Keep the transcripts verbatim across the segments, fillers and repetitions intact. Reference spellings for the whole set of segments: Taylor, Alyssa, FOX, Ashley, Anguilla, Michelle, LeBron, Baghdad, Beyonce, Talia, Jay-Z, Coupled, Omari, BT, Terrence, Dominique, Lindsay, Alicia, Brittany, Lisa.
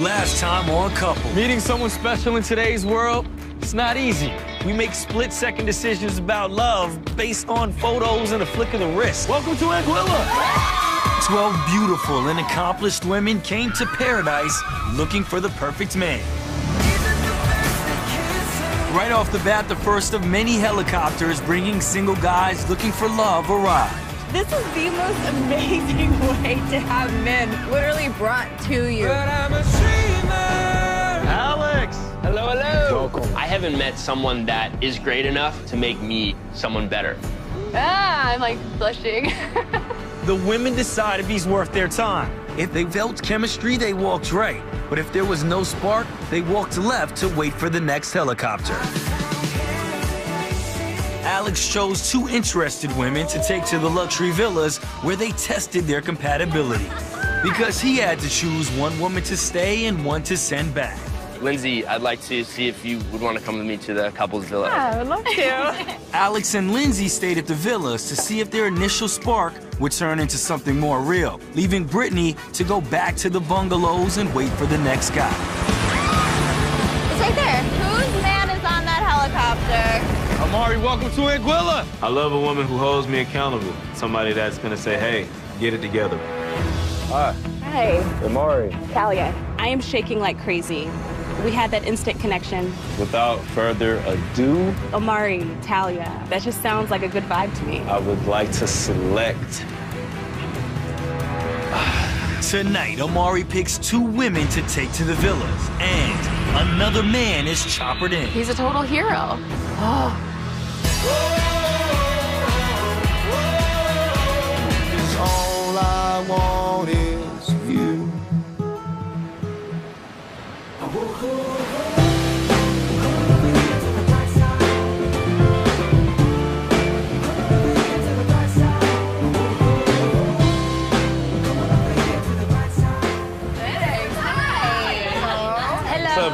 Last time on Coupled. Meeting someone special in today's world, it's not easy. We make split-second decisions about love based on photos and a flick of the wrist. Welcome to Anguilla. Twelve beautiful and accomplished women came to paradise looking for the perfect man. Right off the bat, the first of many helicopters bringing single guys looking for love arrived. This is the most amazing way to have men literally brought to you. But I'm a dreamer. Alex. Hello, hello. Welcome. I haven't met someone that is great enough to make me someone better. Ah, I'm like blushing. The women decide if he's worth their time. If they felt chemistry, they walked right. But if there was no spark, they walked left to wait for the next helicopter. Alex chose two interested women to take to the luxury villas where they tested their compatibility because he had to choose one woman to stay and one to send back. Lindsay, I'd like to see if you would want to come with me to the couple's villa. Yeah, I would love to. Alex and Lindsay stayed at the villas to see if their initial spark would turn into something more real, leaving Brittany to go back to the bungalows and wait for the next guy. It's right there. Whose man is on that helicopter? Omari, welcome to Anguilla. I love a woman who holds me accountable. Somebody that's going to say, hey, get it together. Hi. Hi. Omari. Talia. I am shaking like crazy. We had that instant connection. Without further ado, Omari, Talia, that just sounds like a good vibe to me. I would like to select. Tonight, Omari picks two women to take to the villas, and another man is choppered in. He's a total hero. Oh.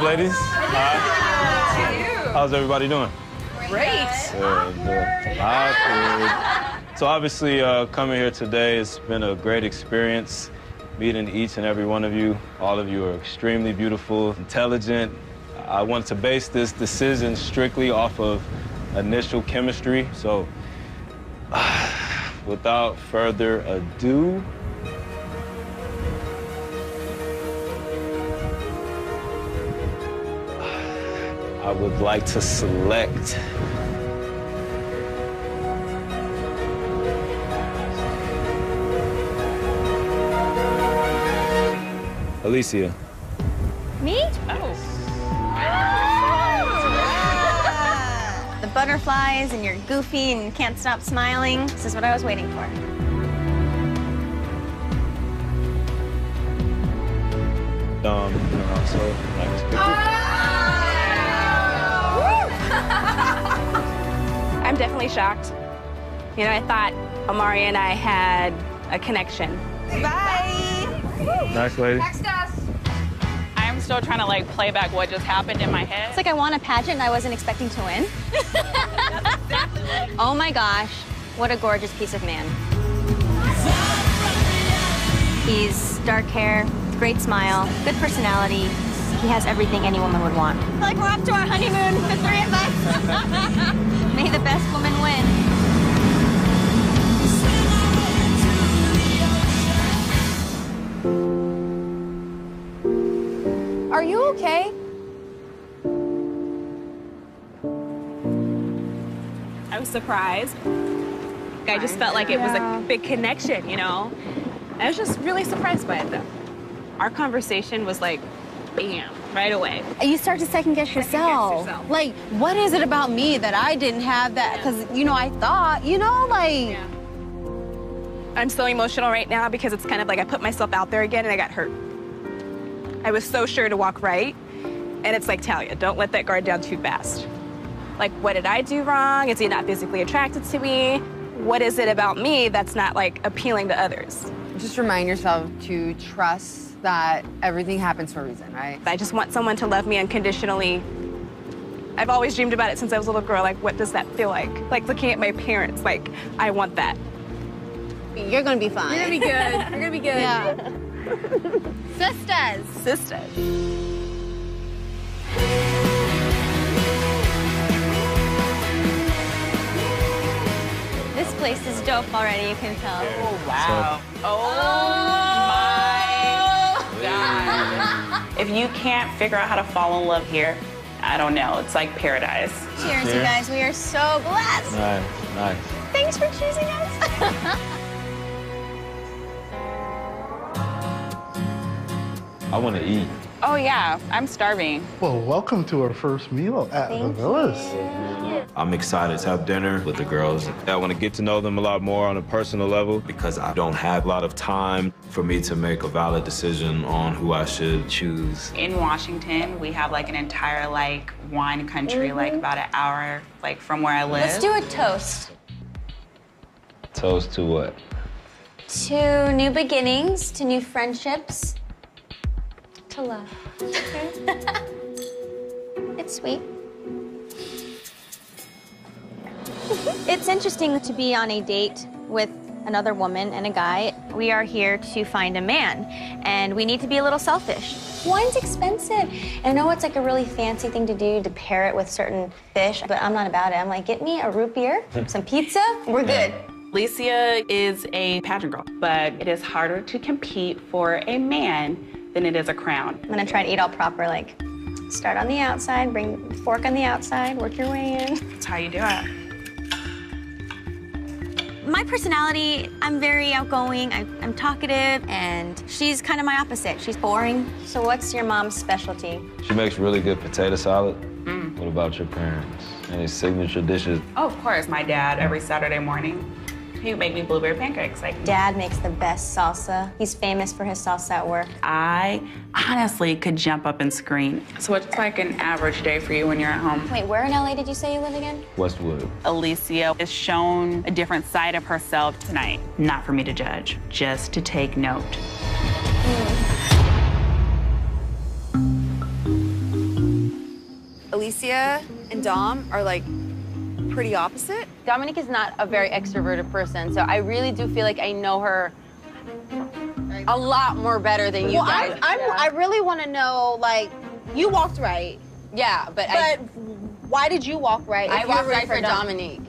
Ladies, hi. How's everybody doing? Great. So obviously uh, coming here today, it's been a great experience meeting each and every one of you. All of you are extremely beautiful, intelligent. I want to base this decision strictly off of initial chemistry. So uh, without further ado, I would like to select. Alicia. Me? Oh. The butterflies and you're goofy and can't stop smiling. This is what I was waiting for. Um, no, so like, I'm definitely shocked. You know, I thought Omari and I had a connection. Bye. Bye. Nice lady. Next us. I'm still trying to like play back what just happened in my head. It's like I won a pageant and I wasn't expecting to win. That's exactly what I mean. Oh my gosh, what a gorgeous piece of man. He's dark hair, great smile, good personality. He has everything any woman would want. Like we're off to our honeymoon, the three of us. May the best woman win. Are you okay? I was surprised. I just felt like it was a big connection, you know? I was just really surprised by it, though. Our conversation was like, bam, right away. You start to second guess yourself. Second guess yourself. Like, what is it about me that I didn't have that? Because, yeah. you know, I thought, you know, like. Yeah. I'm so emotional right now because it's kind of like I put myself out there again and I got hurt. I was so sure to walk right. And it's like, Talia, don't let that guard down too fast. Like, what did I do wrong? Is he not physically attracted to me? What is it about me that's not, like, appealing to others? Just remind yourself to trust that everything happens for a reason, right? I just want someone to love me unconditionally. I've always dreamed about it since I was a little girl. Like, what does that feel like? Like, looking at my parents, like, I want that. You're gonna be fine. You're gonna be good. You're gonna be good. Yeah. Sisters. Sisters. This place is dope already, you can tell. Oh, wow. So. Oh, my God. If you can't figure out how to fall in love here, I don't know. It's like paradise. Cheers, Cheers. you guys. We are so blessed. Nice, nice. Thanks for choosing us. I want to eat. Oh, yeah. I'm starving. Well, welcome to our first meal at Thank the Villas. You. I'm excited to have dinner with the girls. I want to get to know them a lot more on a personal level because I don't have a lot of time for me to make a valid decision on who I should choose. In Washington, we have like an entire like wine country, mm-hmm. like about an hour like from where I live. Let's do a toast. Toast to what? To new beginnings, to new friendships, to love. It's sweet. It's interesting to be on a date with another woman and a guy. We are here to find a man, and we need to be a little selfish. Wine's expensive. And I know it's like a really fancy thing to do to pair it with certain fish, but I'm not about it. I'm like, get me a root beer, some pizza, we're good. Alicia is a pageant girl, but it is harder to compete for a man than it is a crown. I'm gonna try to eat all proper, like start on the outside, bring fork on the outside, work your way in. That's how you do it. My personality, I'm very outgoing, I, I'm talkative, and she's kind of my opposite. She's boring. So what's your mom's specialty? She makes really good potato salad. Mm. What about your parents? Any signature dishes? Oh, of course. My dad, every Saturday morning, he would make me blueberry pancakes. Like Dad makes the best salsa. He's famous for his salsa at work. I honestly could jump up and scream. So it's like an average day for you when you're at home. Wait, where in L A did you say you live again? Westwood. Alicia is shown a different side of herself tonight. Not for me to judge, just to take note. Mm. Alicia and Dom are like pretty opposite. Dominique is not a very extroverted person, so I really do feel like I know her a lot more better than you well, guys. Well, I'm, I'm, yeah. I really want to know, like, you walked right. Yeah, but, but I... But why did you walk right? I walked right for Dom Dominique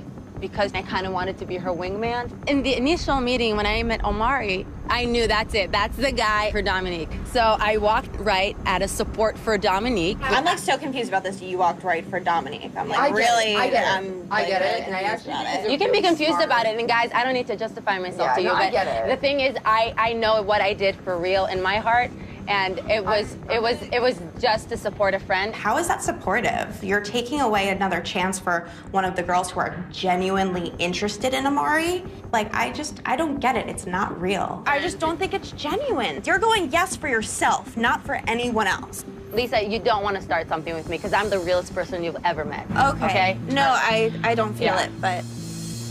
because I kind of wanted to be her wingman. In the initial meeting, when I met Omari, I knew that's it. That's the guy for Dominique. So I walked right at a support for Dominique. I'm like so confused about this. You walked right for Dominique. I'm like, I really? I get it. I'm, I get it. And I actually get it. You can be confused about it. And guys, I don't need to justify myself yeah, to you. No, but I get it. The thing is, I, I know what I did for real in my heart. And it was, it was, it was just to support a friend. How is that supportive? You're taking away another chance for one of the girls who are genuinely interested in Omari. Like, I just, I don't get it. It's not real. I just don't think it's genuine. You're going yes for yourself, not for anyone else. Lisa, you don't want to start something with me because I'm the realest person you've ever met. Okay. okay? No, I, I don't feel yeah. it, but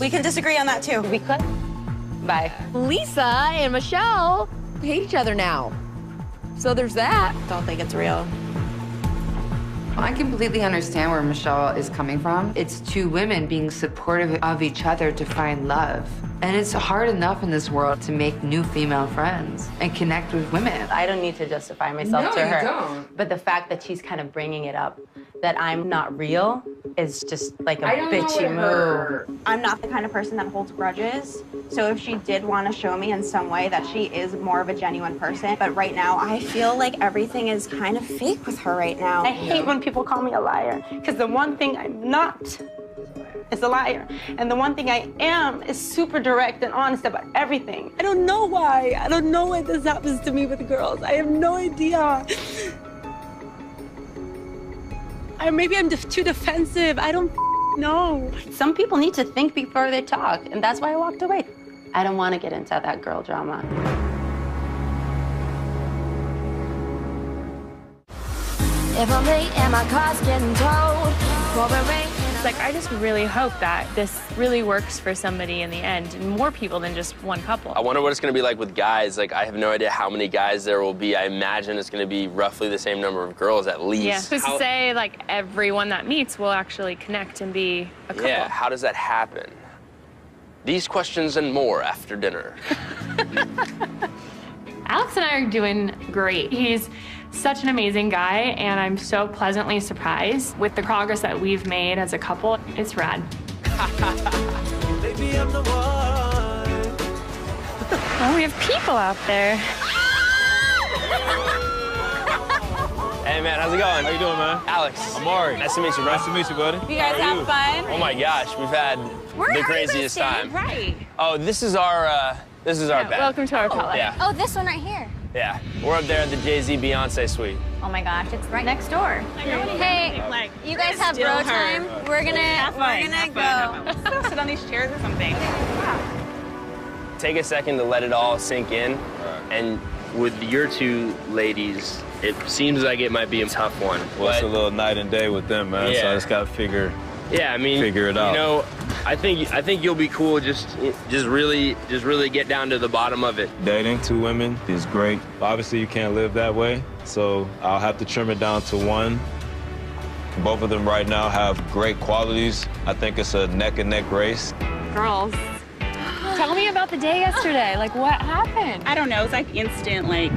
we can disagree on that too. We could. Bye. Lisa and Michelle hate each other now. So there's that. Don't think it's real. I completely understand where Michelle is coming from. It's two women being supportive of each other to find love. And it's hard enough in this world to make new female friends and connect with women. I don't need to justify myself no, to her. No, you don't. But the fact that she's kind of bringing it up, that I'm not real, is just like a bitchy move. I'm not the kind of person that holds grudges. So if she did want to show me in some way that she is more of a genuine person, but right now I feel like everything is kind of fake with her right now. I hate when people call me a liar, because the one thing I'm not is a liar. And the one thing I am is super direct and honest about everything. I don't know why. I don't know why this happens to me with girls. I have no idea. Or maybe I'm def too defensive. I don't know. Some people need to think before they talk, and that's why I walked away. I don't want to get into that girl drama. If I'm late and my car's getting towed, like, I just really hope that this really works for somebody in the end, and more people than just one couple. I wonder what it's going to be like with guys. Like, I have no idea how many guys there will be. I imagine it's going to be roughly the same number of girls, at least. Yeah, who's to say, like, everyone that meets will actually connect and be a couple. Yeah, how does that happen? These questions and more after dinner. Alex and I are doing great. He's such an amazing guy, and I'm so pleasantly surprised with the progress that we've made as a couple. It's rad. Maybe I'm the one. Oh, we have people out there. Hey, man, how's it going? How you doing, man? Alex. Omari. Nice to meet you, bro. Nice to meet you, buddy. You guys have you? fun? Oh, my gosh. We've had We're the craziest the time. Right. Oh, this is our, uh, this is our no, bed. Welcome to our palette. Oh, yeah. Oh, this one right here. Yeah, we're up there at the Jay-Z Beyonce suite. Oh my gosh, it's right next door. Hey, like, you guys have bro time. Hurt. We're gonna, have fun, we're gonna have fun, go. Sit on these chairs or something. Wow. Take a second to let it all sink in. Right. And with your two ladies, it seems like it might be a tough one. Well, it's a little night and day with them, man. Yeah. So I just gotta figure. Yeah, I mean, figure it out. You know, I think I think you'll be cool. Just, just really, just really get down to the bottom of it. Dating two women is great. Obviously, you can't live that way, so I'll have to trim it down to one. Both of them right now have great qualities. I think it's a neck and neck race. Girls, tell me about the day yesterday. Like, what happened? I don't know. It's like instant, like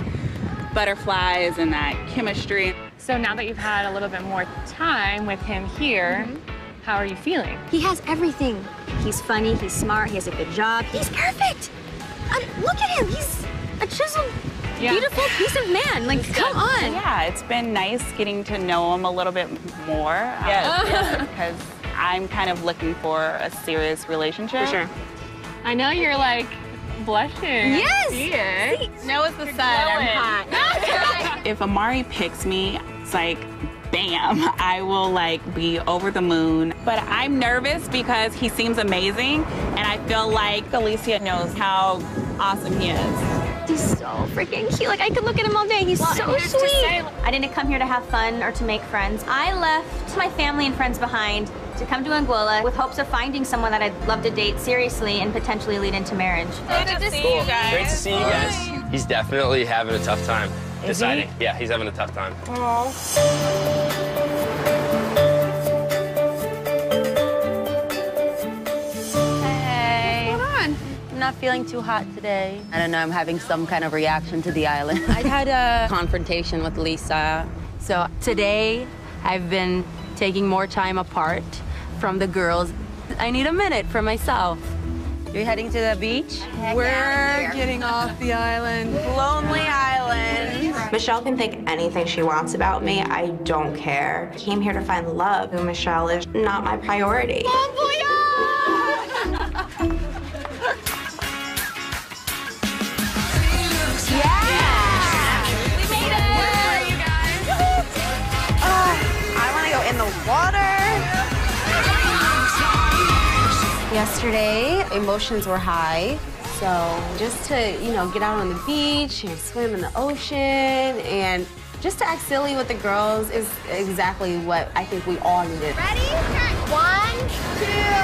butterflies and that chemistry. So now that you've had a little bit more time with him here. Mm-hmm. How are you feeling? He has everything. He's funny, he's smart, he has a good job. He's perfect. Um, look at him, he's a chiseled, yeah. beautiful piece of man. Like, he's come good. on. Yeah, it's been nice getting to know him a little bit more. Yes, yes, because I'm kind of looking for a serious relationship. For sure. I know you're like blushing. Yes. See it. No, it's the you're sun, glowing. I'm hot. If Omari picks me, it's like, bam, I will like be over the moon. But I'm nervous because he seems amazing and I feel like Alicia knows how awesome he is. He's so freaking cute. Like, I could look at him all day. He's well, so sweet. Say, I didn't come here to have fun or to make friends. I left my family and friends behind to come to Anguilla with hopes of finding someone that I'd love to date seriously and potentially lead into marriage. Good, Good to, to see cool. you guys. Great to see you guys. Hi. He's definitely having a tough time. Is deciding. He? Yeah, he's having a tough time. Aww. Hey. What's going on? I'm not feeling too hot today. I don't know, I'm having some kind of reaction to the island. I had a confrontation with Lisa. So today, I've been taking more time apart from the girls. I need a minute for myself. You're heading to the beach? Heck We're yeah, getting off the island. Lonely island. Michelle can think anything she wants about me. I don't care. I came here to find love. Who Michelle is not my priority. Bon voyage! Yeah! We made it! Where are you guys? uh, I want to go in the water. Yesterday, emotions were high, so just to, you know, get out on the beach and swim in the ocean and just to act silly with the girls is exactly what I think we all needed. Ready? One, two,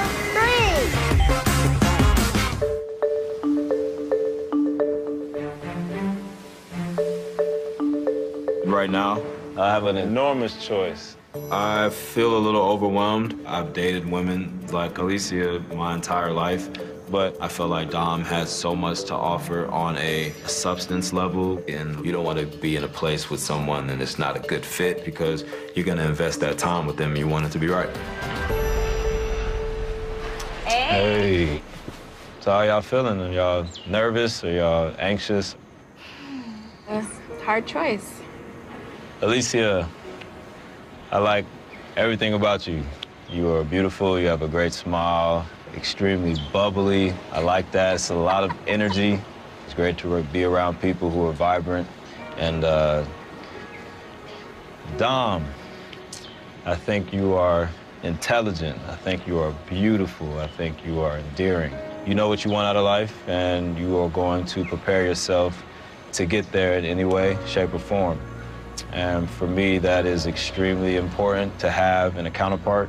three. Right now, I have an enormous choice. I feel a little overwhelmed. I've dated women like Alicia my entire life, but I feel like Dom has so much to offer on a substance level, and you don't want to be in a place with someone and it's not a good fit because you're going to invest that time with them and you want it to be right. Hey. Hey. So how y'all feeling? Are y'all nervous? Are y'all anxious? It's a hard choice. Alicia. I like everything about you. You are beautiful, you have a great smile, extremely bubbly. I like that, it's a lot of energy. It's great to be around people who are vibrant. And uh, Dom, I think you are intelligent. I think you are beautiful. I think you are endearing. You know what you want out of life, and you are going to prepare yourself to get there in any way, shape, or form. And for me, that is extremely important to have in a counterpart.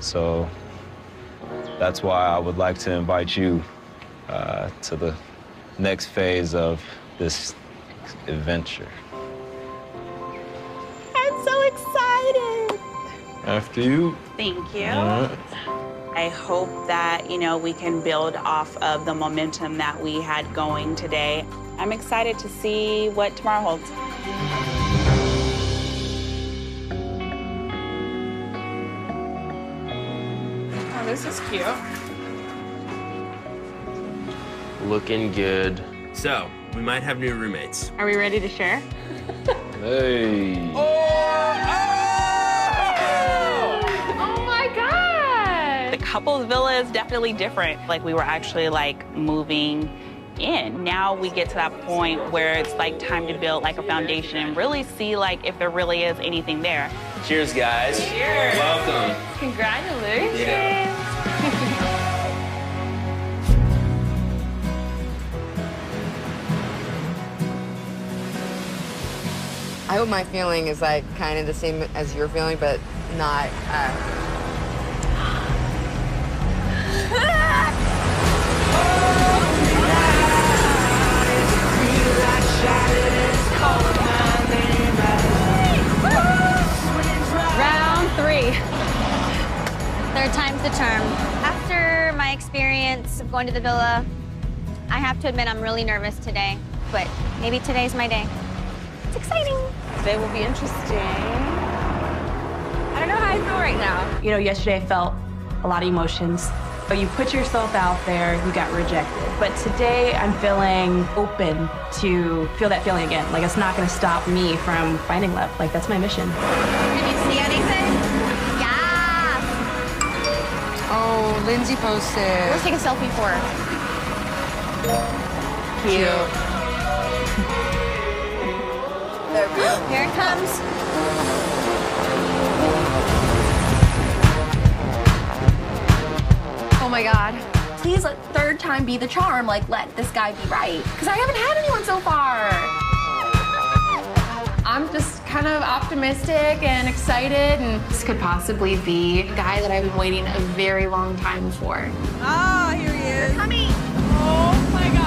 So that's why I would like to invite you uh, to the next phase of this adventure. I'm so excited. After you. Thank you. Uh, I hope that, you know, we can build off of the momentum that we had going today. I'm excited to see what tomorrow holds. Oh, this is cute. Looking good. So, we might have new roommates. Are we ready to share? Hey. Oh, oh! Oh my God. The couple's villa is definitely different. Like, we were actually like moving in. Now we get to that point where it's like time to build like a foundation and really see like if there really is anything there. Cheers, guys. Cheers. Welcome. Congratulations. Yeah. I hope my feeling is like kind of the same as your feeling, but not. Uh... Round three. Third time's the charm. After my experience of going to the villa, I have to admit I'm really nervous today, but maybe today's my day. It's exciting. Today will be interesting. I don't know how I feel right now. You know, yesterday I felt a lot of emotions, but you put yourself out there, you got rejected. But today I'm feeling open to feel that feeling again. Like, it's not gonna stop me from finding love. Like, that's my mission. Did you see anything? Yeah. Oh, Lindsay posted. Let's take a selfie for her. Cute. Cute. Here it comes. Oh my God. Please let third time be the charm. Like, let this guy be right. Because I haven't had anyone so far. I'm just kind of optimistic and excited. And this could possibly be a guy that I've been waiting a very long time for. Oh, here he is. They're coming. Oh my God.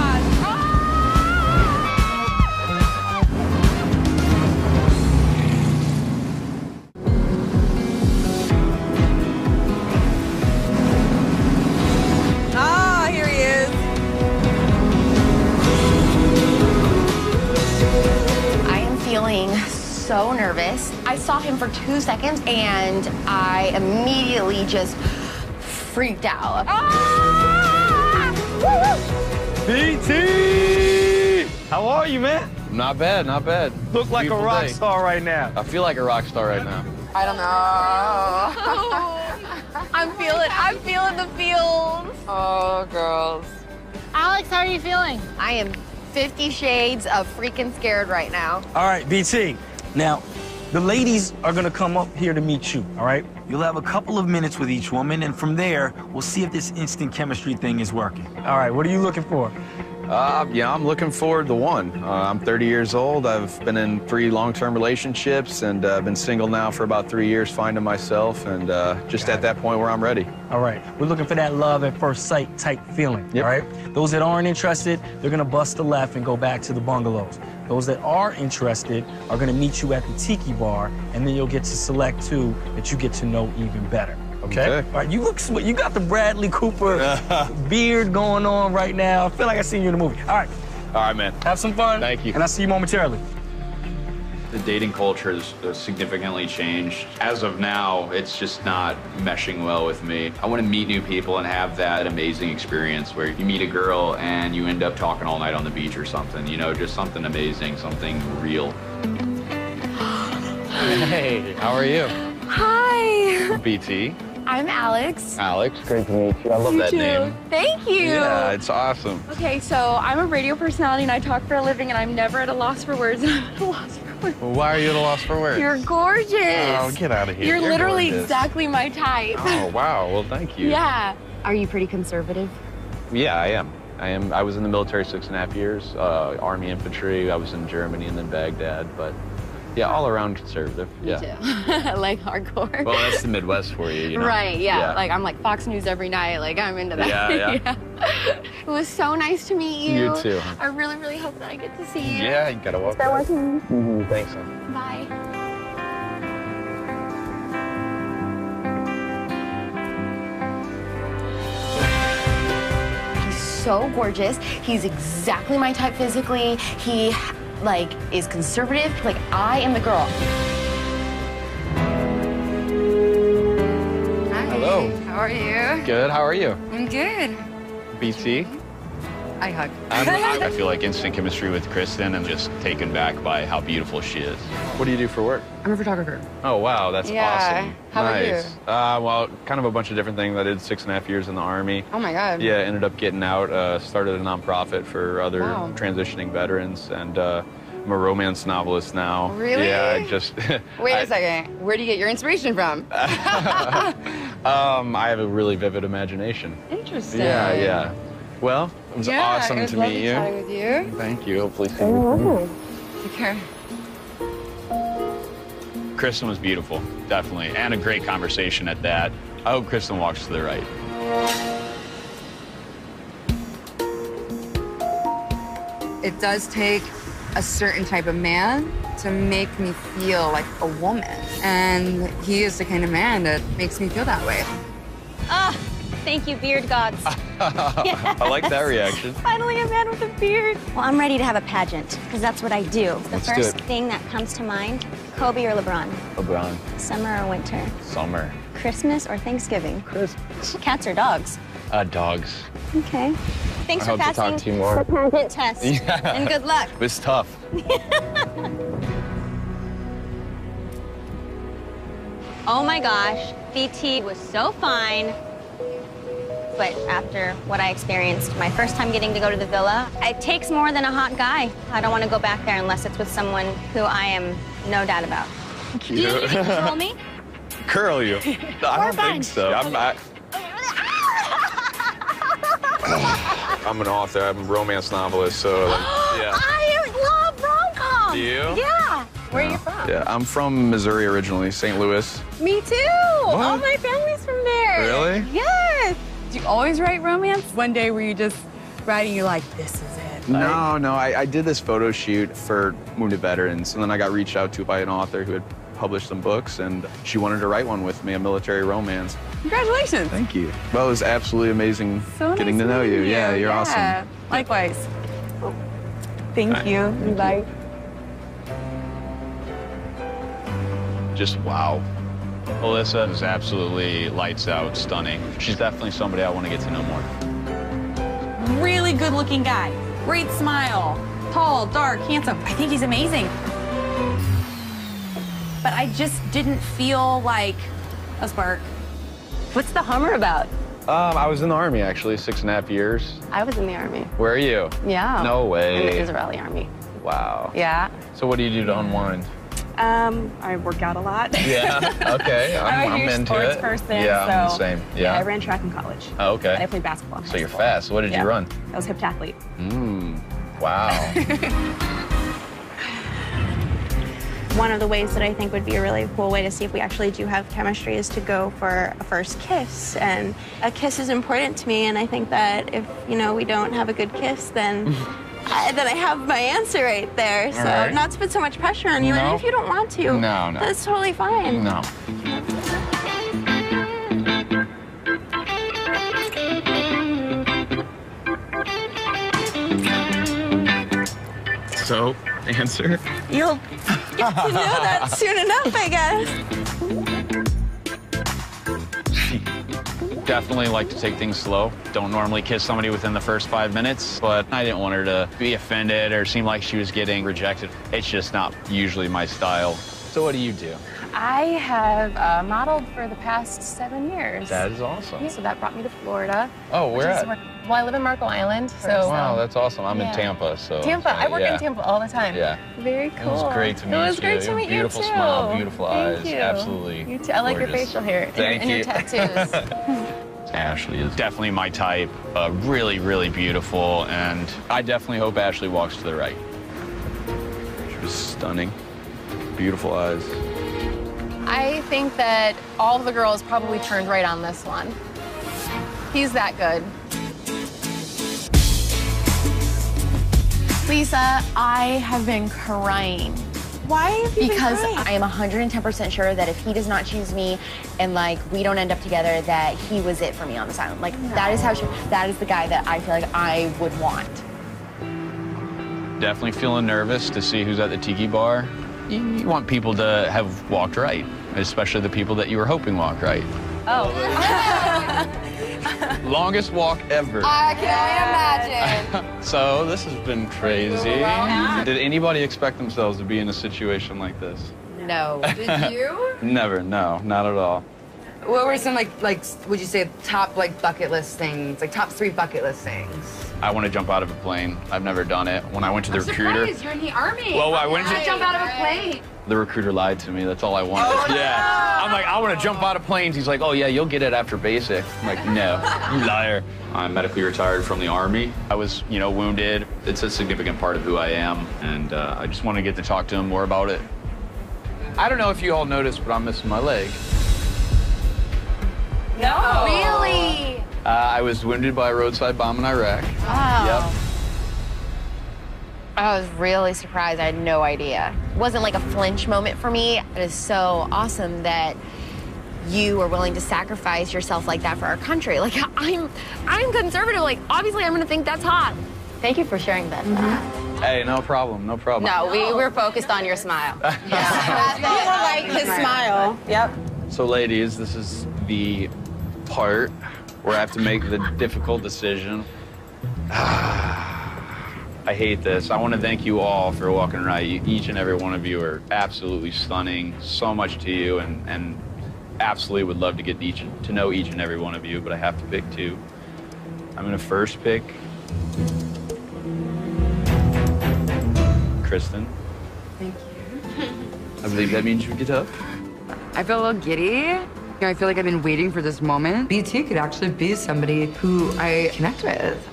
So nervous. I saw him for two seconds and I immediately just freaked out. Ah! B T! How are you, man? Not bad, not bad. Look like a rock star right now. I feel like a rock star right now. I don't know. I'm feeling, I'm feeling the feels. Oh, girls. Alex, how are you feeling? I am fifty shades of freaking scared right now. All right, B T. Now, the ladies are gonna come up here to meet you, all right? You'll have a couple of minutes with each woman, and from there, we'll see if this instant chemistry thing is working. All right, what are you looking for? Uh, yeah, I'm looking for the one. Uh, I'm thirty years old. I've been in three long-term relationships, and I've uh, been single now for about three years, finding myself, and uh, just at that point where I'm ready. All right, we're looking for that love at first sight type feeling, yep. All right? Those that aren't interested, they're gonna bust the left and go back to the bungalows. Those that are interested are gonna meet you at the Tiki Bar, and then you'll get to select two that you get to know even better. Okay. Okay. All right, you look sweet. You got the Bradley Cooper beard going on right now. I feel like I seen you in the movie. All right. All right, man. Have some fun. Thank you. And I'll see you momentarily. The dating culture has significantly changed. As of now, it's just not meshing well with me. I want to meet new people and have that amazing experience where you meet a girl and you end up talking all night on the beach or something. You know, just something amazing, something real. Hey, how are you? Hi. B T. I'm Alex. Alex, great to meet you. I love you that too. Name. Thank you. Yeah, it's awesome. Okay, so I'm a radio personality and I talk for a living and I'm never at a loss for words. I'm at a loss for words. Well, why are you at a loss for words? You're gorgeous. Oh, get out of here. You're, You're literally gorgeous. Exactly my type. Oh, wow. Well, thank you. Yeah. Are you pretty conservative? Yeah, I am. I am. I was in the military six and a half years, uh, Army infantry. I was in Germany and then Baghdad, but. Yeah, all around conservative. Me yeah. Too. Like hardcore. Well, that's the Midwest for you, you know? Right, yeah. yeah. Like, I'm like Fox News every night. Like, I'm into that. Yeah, yeah. yeah. It was so nice to meet you. You too. I really, really hope that I get to see you. Yeah, you gotta walk. It's been mm-hmm. Thanks. Bye. so gorgeous. He's exactly my type physically. He, like, is conservative. Like, I am the girl. Hi. Hello. How are you? Good. How are you? I'm good. B T? I hug. I'm, I feel like instant chemistry with Kristin and just taken back by how beautiful she is. What do you do for work? I'm a photographer. Oh, wow. That's yeah. awesome. How nice. About you? Uh, well, kind of a bunch of different things. I did six and a half years in the Army. Oh, my God. Yeah, ended up getting out, uh, started a nonprofit for other wow. transitioning veterans, and uh, I'm a romance novelist now. Really? Yeah, I just... Wait I, a second. Where do you get your inspiration from? um, I have a really vivid imagination. Interesting. Yeah, yeah. Well, it was yeah, awesome it was to meet you. Chatting with you. Thank you. Hopefully, see you. Take care. Kristin was beautiful, definitely, and a great conversation at that. I hope Kristin walks to the right. It does take a certain type of man to make me feel like a woman, and he is the kind of man that makes me feel that way. Ah. Uh. Thank you, beard gods. Yes. I like that reaction. Finally, a man with a beard. Well, I'm ready to have a pageant, because that's what I do. The Let's first do thing that comes to mind, Kobe or LeBron? LeBron. Summer or winter? Summer. Christmas or Thanksgiving? Christmas. Cats or dogs? Uh, dogs. OK. Thanks I for passing to talk to you more. the pageant test. Yeah. And good luck. It was tough. Oh, my gosh. B T was so fine. But after what I experienced my first time getting to go to the villa, it takes more than a hot guy. I don't want to go back there unless it's with someone who I am no doubt about. Cute. Do you think you can curl me? Curl you? I don't fun. think so. I'm, I... I'm an author. I'm a romance novelist, so... yeah. I love rom-com. Do you? Yeah. Where yeah. are you from? Yeah, I'm from Missouri originally, Saint Louis. Me too. What? All my family's from there. Really? Yes. Did you always write romance? One day were you just writing, you're like, this is it. Like, no, no, I, I did this photo shoot for wounded veterans, and then I got reached out to by an author who had published some books, and she wanted to write one with me, a military romance. Congratulations. Thank you. Well, it was absolutely amazing so getting nice to know you. you. Yeah, you're yeah. awesome. Likewise. Oh. Thank Bye. you. Thank Bye. You. Just wow. Alyssa is absolutely lights out, stunning. She's definitely somebody I want to get to know more. Really good-looking guy, great smile, tall, dark, handsome. I think he's amazing. But I just didn't feel like a spark. What's the Hummer about? Um, I was in the Army, actually, six and a half years. I was in the Army. Where are you? Yeah. No way. In the Israeli Army. Wow. Yeah. So what do you do to unwind? Um, I work out a lot. Yeah, okay. I'm, I'm, I'm into it. I'm a huge sports person. Yeah, so, I'm the same. Yeah. yeah, I ran track in college. Oh, okay. And I played basketball in high So you're school. fast. What did yeah. you run? I was heptathlete. Mmm, wow. One of the ways that I think would be a really cool way to see if we actually do have chemistry is to go for a first kiss. And a kiss is important to me, and I think that if, you know, we don't have a good kiss, then... I, that I have my answer right there, so right. not to put so much pressure on you, no. and if you don't want to, no, no. that's totally fine. No. So, answer? You'll get to know that soon enough, I guess. She definitely like to take things slow. Don't normally kiss somebody within the first five minutes, but I didn't want her to be offended or seem like she was getting rejected. It's just not usually my style. So what do you do? I have uh, modeled for the past seven years. That is awesome. Yeah, so that brought me to Florida. Oh, where at? Where, well, I live in Marco Island. So wow, that's awesome. I'm yeah. in Tampa. So Tampa. I work yeah. in Tampa all the time. Yeah. Very cool. It was great to meet you. It was great to meet you, beautiful too. smile, beautiful Thank eyes. You. Absolutely. You too. I like your facial hair. Thank and, you. And your tattoos. Ashley is definitely my type. Uh, really, really beautiful, and I definitely hope Ashley walks to the right. She was stunning. Beautiful eyes. I think that all the girls probably turned right on this one. He's that good. Lisa, I have been crying Why have you Because been I am one hundred ten percent sure that if he does not choose me and, like, we don't end up together, that he was it for me on this island. Like, no. that is how she, that is the guy that I feel like I would want. Definitely feeling nervous to see who's at the tiki bar. You, you want people to have walked right, especially the people that you were hoping walked right. Oh. Longest walk ever. I can only imagine. So this has been crazy. Yeah. Did anybody expect themselves to be in a situation like this? No. Did you? Never, no, not at all. What were some, like, like would you say top, like, bucket list things, like top three bucket list things? I want to jump out of a plane. I've never done it. When I went to the I'm recruiter. Surprised. You're in the army. Well, I went to jump out of a plane. The recruiter lied to me. That's all I wanted. Oh, yeah. No. I'm like, I want to jump out of planes. He's like, oh, yeah, you'll get it after basic. I'm like, no, you liar. I'm medically retired from the army. I was, you know, wounded. It's a significant part of who I am, and uh, I just want to get to talk to him more about it. I don't know if you all noticed, but I'm missing my leg. No. Really? Uh, I was wounded by a roadside bomb in Iraq. Wow. Yep. I was really surprised. I had no idea. It wasn't like a flinch moment for me. It is so awesome that you are willing to sacrifice yourself like that for our country. Like, I'm, I'm conservative. Like, obviously, I'm going to think that's hot. Thank you for sharing that. Mm-hmm. Hey, no problem. No problem. No, we were focused on your smile. Yeah. You were like his smile. Yep. So, ladies, this is the part where I have to make the difficult decision. I hate this. I want to thank you all for walking right. Each and every one of you are absolutely stunning. So much to you, and, and absolutely would love to get each to know each and every one of you, but I have to pick two. I'm gonna first pick Kristin. Thank you. I believe that means you get up. I feel a little giddy. I feel like I've been waiting for this moment. B T could actually be somebody who I connect with.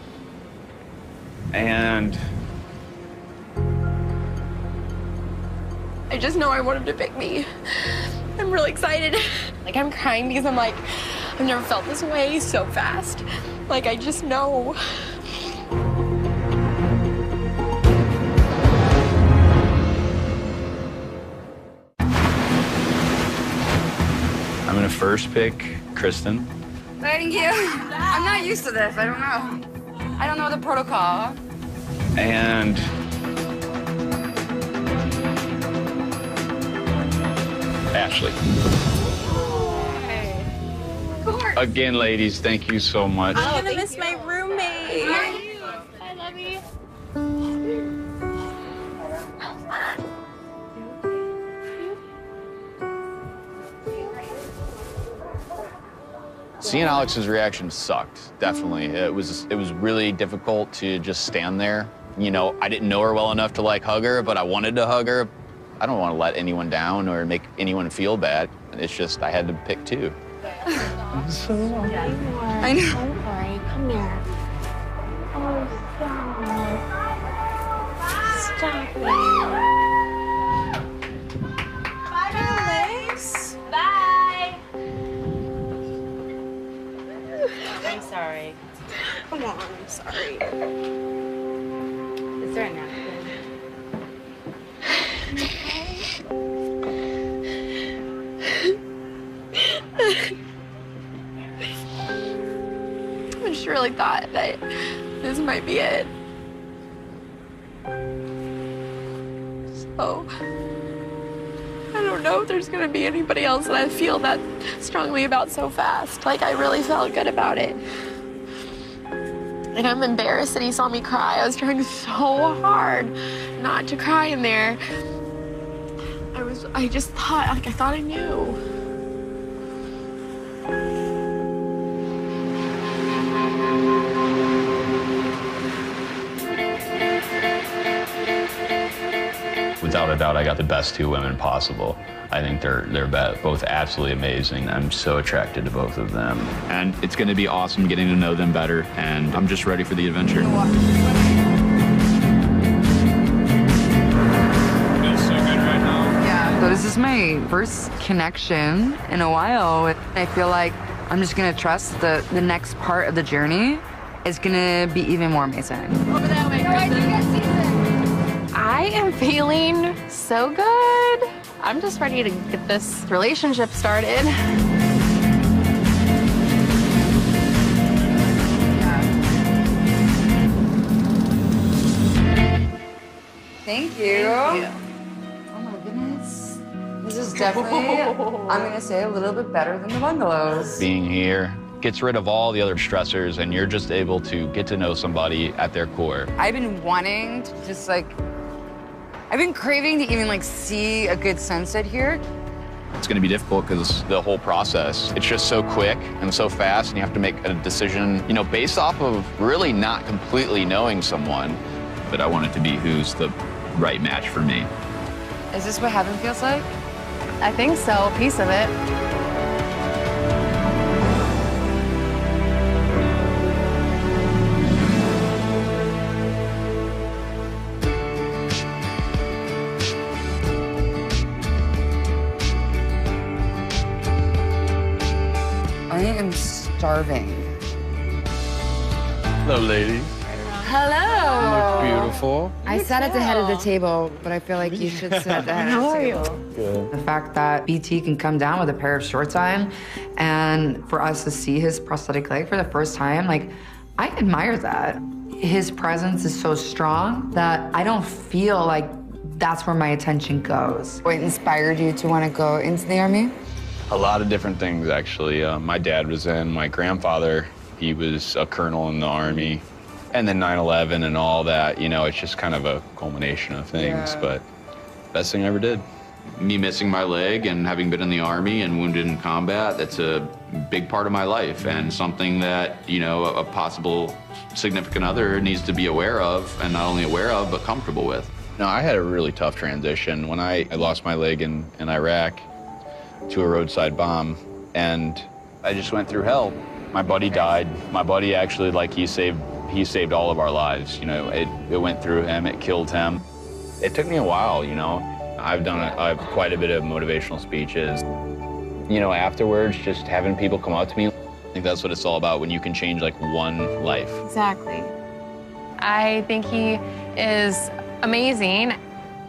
And I just know I want him to pick me. I'm really excited. Like, I'm crying because I'm like, I've never felt this way so fast. Like, I just know. I'm gonna first pick Kristin. Thank you. I'm not used to this. I don't know. I don't know the protocol. And Ashley. Hey. Of course. Again, ladies, thank you so much. I'm gonna oh, miss you. my roommate. Hi. I love you. Seeing Alex's reaction sucked, definitely. It was it was really difficult to just stand there. You know, I didn't know her well enough to, like, hug her, but I wanted to hug her. I don't want to let anyone down or make anyone feel bad. It's just I had to pick two. I'm so sorry. Yeah. I know. I'm sorry. Come here. Oh, stop. Stop it. Bye, my legs. Bye. I'm sorry. Come on, I'm sorry. Is there a napkin? I just really thought that this might be it. So, I don't know if there's gonna be anybody else that I feel that strongly about so fast. Like, I really felt good about it. And I'm embarrassed that he saw me cry. I was trying so hard not to cry in there. I was, I just thought, like, I thought I knew. Without a doubt, I got the best two women possible. I think they're they're both absolutely amazing. I'm so attracted to both of them. And it's gonna be awesome getting to know them better, and I'm just ready for the adventure. It feels so good right now. Yeah. So this is my first connection in a while. I feel like I'm just gonna trust that the next part of the journey is gonna be even more amazing. Over that way, I am feeling so good. I'm just ready to get this relationship started. Thank you. Thank you. Oh my goodness. This is definitely, I'm gonna say, a little bit better than the bungalows. Being here gets rid of all the other stressors, and you're just able to get to know somebody at their core. I've been wanting to just like, I've been craving to even like see a good sunset here. It's gonna be difficult because the whole process, it's just so quick and so fast, and you have to make a decision, you know, based off of really not completely knowing someone, but I want it to be who's the right match for me. Is this what heaven feels like? I think so, a piece of it. Starving. Hello, ladies. Hello. You look beautiful. I sat at the head of the table, but I feel like you should sit at the head of the table. How are you? Good. The fact that B T can come down with a pair of shorts on, and for us to see his prosthetic leg for the first time, like, I admire that. His presence is so strong that I don't feel like that's where my attention goes. What inspired you to want to go into the Army? A lot of different things, actually. Uh, my dad was in, my grandfather, he was a colonel in the Army. And then nine eleven and all that, you know, it's just kind of a culmination of things, yeah. But best thing I ever did. Me missing my leg and having been in the Army and wounded in combat, that's a big part of my life and something that, you know, a possible significant other needs to be aware of, and not only aware of, but comfortable with. No, I had a really tough transition. When I, I lost my leg in, in Iraq, to a roadside bomb, and I just went through hell. My buddy died. My buddy actually, like, he saved he saved all of our lives. You know, it, it went through him, it killed him. It took me a while, you know. I've done a, I've quite a bit of motivational speeches. You know, afterwards, just having people come up to me, I think that's what it's all about, when you can change, like, one life. Exactly. I think he is amazing.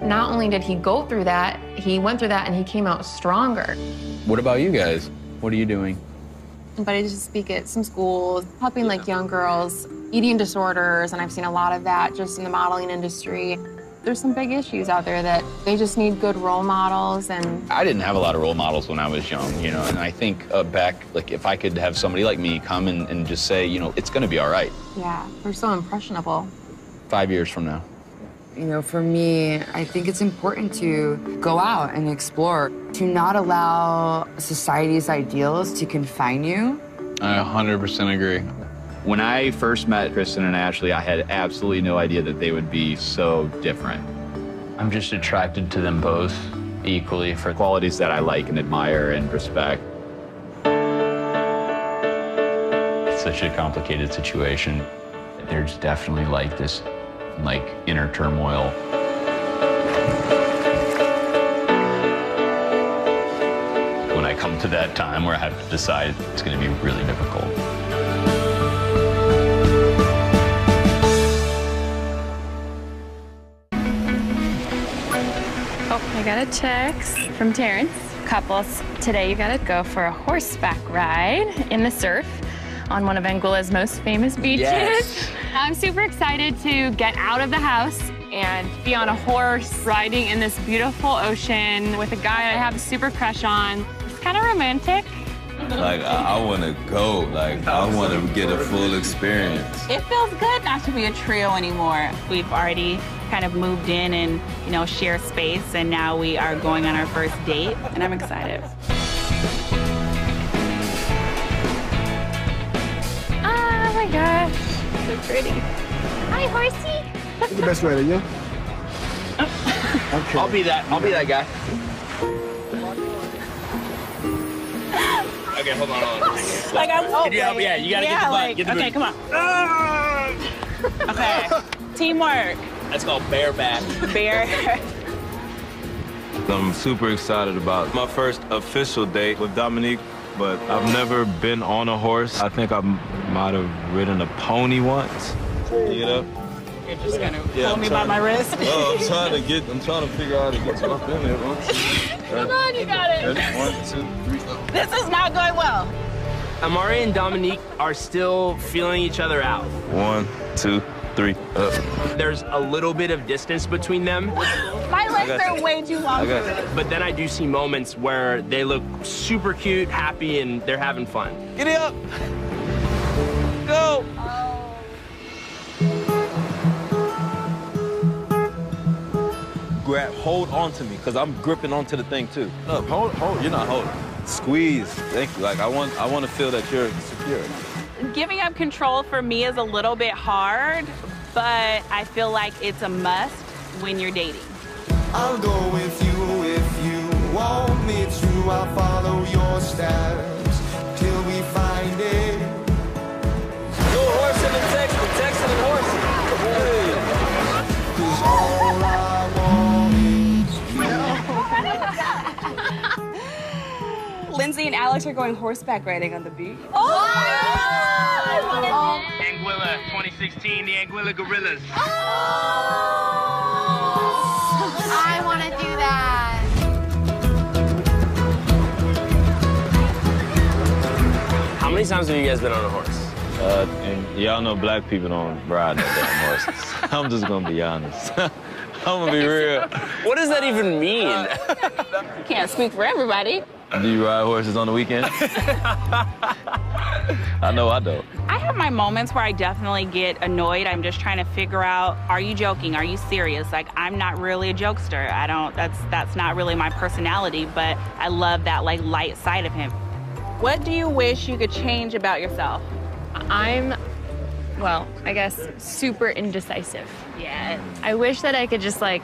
Not only did he go through that, he went through that and he came out stronger. What about you guys? What are you doing? But I just speak at some schools, helping yeah. like young girls, eating disorders, and I've seen a lot of that just in the modeling industry. There's some big issues out there that they just need good role models and... I didn't have a lot of role models when I was young, you know, and I think uh, back, like, if I could have somebody like me come and, and just say, you know, it's gonna be all right. Yeah, we're so impressionable. Five years from now. You know, for me, I think it's important to go out and explore, to not allow society's ideals to confine you. I one hundred percent agree. When I first met Kristin and Ashley, I had absolutely no idea that they would be so different. I'm just attracted to them both equally for qualities that I like and admire and respect. It's such a complicated situation. There's definitely like this like inner turmoil. When I come to that time where I have to decide, it's going to be really difficult. Oh, I got a text from Terrence. Couples, today you got to go for a horseback ride in the surf on one of Anguilla's most famous beaches. Yes. I'm super excited to get out of the house and be on a horse riding in this beautiful ocean with a guy I have a super crush on. It's kind of romantic. Like, I, I want to go. Like, I want to get a full experience. It feels good not to be a trio anymore. We've already kind of moved in and, you know, share space, and now we are going on our first date, and I'm excited. Oh my gosh, so pretty. Hi, horsey. You're the best rider, yeah? Okay. I'll be that, I'll be that guy. Okay, hold on, hold on. Like, I'm hoping. Yeah, yeah, you gotta yeah, get the like, get the okay, come on. Ah! Okay, teamwork. That's called bareback. Bear. I'm super excited about my first official date with Dominique, but I've never been on a horse. I think I might have ridden a pony once, you know? You're just gonna yeah, hold I'm me by to, my wrist? Oh, I'm trying to get, I'm trying to figure out how to get you up in there. One, two, three, come on, you got it. One, two, three, oh. This is not going well. Omari and Dominique are still feeling each other out. One, two, three, up. There's a little bit of distance between them. My legs are way too long. But then I do see moments where they look super cute, happy, and they're having fun. Giddy up. Go. Uh, Grab, hold on to me, because I'm gripping onto the thing too. No, hold, hold, you're not holding. Squeeze, thank you. Like, I want, I want to feel that you're secure. Giving up control for me is a little bit hard, but I feel like it's a must when you're dating. I'll go with you if you want me to. I'll follow your steps till we find it. Go horsing and texting, texting and horsing. Hey. 'Cause all I want. Lindsay and Alex are going horseback riding on the beach. Oh! Oh. Anguilla, twenty sixteen, the Anguilla Gorillas. Oh. I want to do that. How many times have you guys been on a horse? Uh, and y'all know black people don't ride no damn horses. I'm just gonna be honest. I'm gonna be real. What does that even mean? You can't speak for everybody. Do you ride horses on the weekend? I know I don't. I have my moments where I definitely get annoyed. I'm just trying to figure out, are you joking? Are you serious? Like, I'm not really a jokester. I don't, that's, that's not really my personality, but I love that, like, light side of him. What do you wish you could change about yourself? I'm, well, I guess, super indecisive. Yeah. I wish that I could just, like,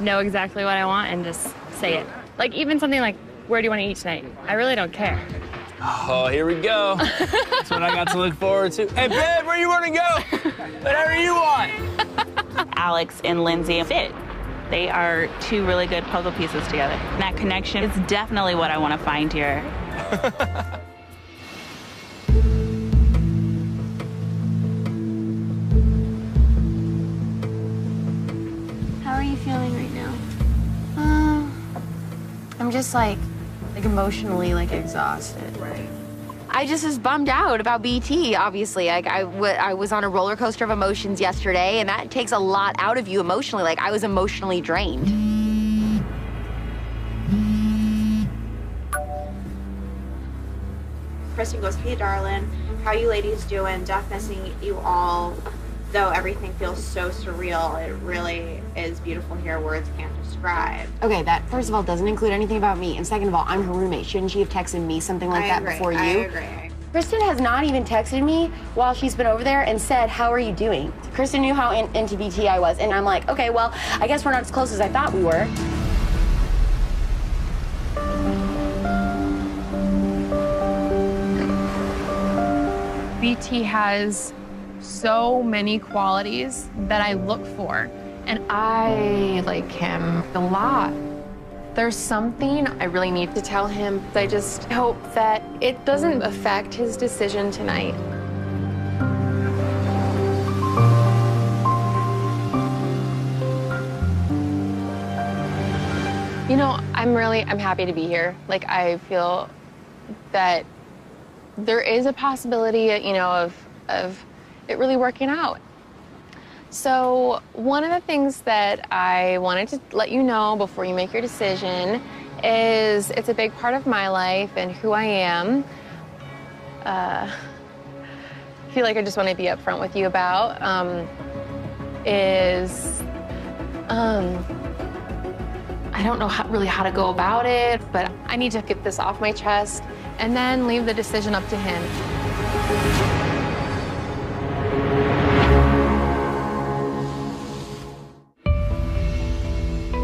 know exactly what I want and just say it. Like, even something like, where do you want to eat tonight? I really don't care. Oh, here we go. That's what I got to look forward to. Hey, babe, where you want to go? Whatever you want. Alex and Lindsay fit. They are two really good puzzle pieces together. And that connection is definitely what I want to find here. How are you feeling right now? Uh, I'm just like... Like emotionally, like exhausted. Right. I just was bummed out about B T. Obviously, like I, I was on a roller coaster of emotions yesterday, and that takes a lot out of you emotionally. Like I was emotionally drained. Kristin goes, "Hey, darling, how you ladies doing? Death missing you all. Though everything feels so surreal, it really is beautiful here. Words can't describe." Okay, that first of all doesn't include anything about me, and second of all, I'm her roommate. Shouldn't she have texted me something like I that agree, before you? I agree. Kristin has not even texted me while she's been over there and said, "How are you doing?" Kristin knew how in, into B T I was, and I'm like, okay, well, I guess we're not as close as I thought we were. B T has so many qualities that I look for, and I like him a lot. There's something I really need to tell him. I just hope that it doesn't affect his decision tonight. You know, I'm really, I'm happy to be here. Like, I feel that there is a possibility, you know, of, of it really working out. So one of the things that I wanted to let you know before you make your decision is it's a big part of my life and who I am. Uh, I feel like I just want to be upfront with you about um, is um, I don't know how, really how to go about it, but I need to get this off my chest and then leave the decision up to him.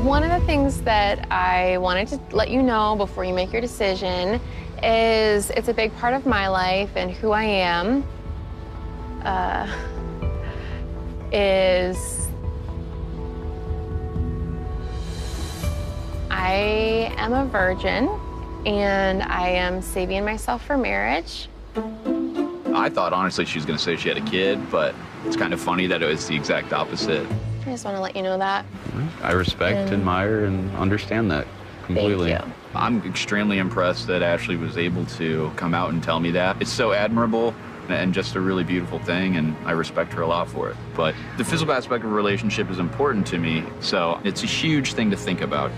One of the things that I wanted to let you know before you make your decision is it's a big part of my life and who I am uh, is I am a virgin and I am saving myself for marriage. I thought honestly she was gonna say she had a kid, but It's kind of funny that it was the exact opposite. I just want to let you know that. I respect, and admire, and understand that completely. Thank you. I'm extremely impressed that Ashley was able to come out and tell me that. It's so admirable and just a really beautiful thing, and I respect her a lot for it. But the physical aspect of a relationship is important to me, so it's a huge thing to think about.